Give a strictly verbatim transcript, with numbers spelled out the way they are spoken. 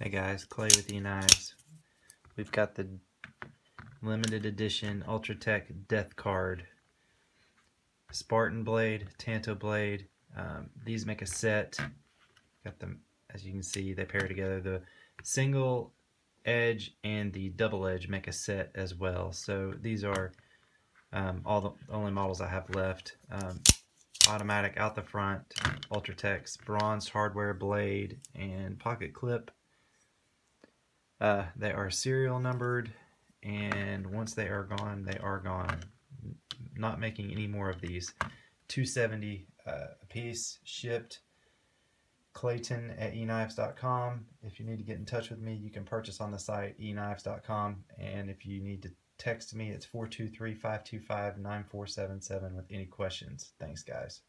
Hey guys, Clay with E-knives. We've got the limited edition Ultratech Death Card. Spartan blade, Tanto blade. Um, these make a set. Got them, as you can see, they pair together. The single edge and the double edge make a set as well. So these are um, all the only models I have left. Um, automatic out the front, Ultratech's bronze hardware blade and pocket clip. Uh, they are serial numbered, and once they are gone, they are gone. Not making any more of these. two seventy uh, a piece, shipped. Clayton at e knives dot com. If you need to get in touch with me, you can purchase on the site e knives dot com, and if you need to text me, it's four two three, five two five, nine four seven seven with any questions. Thanks, guys.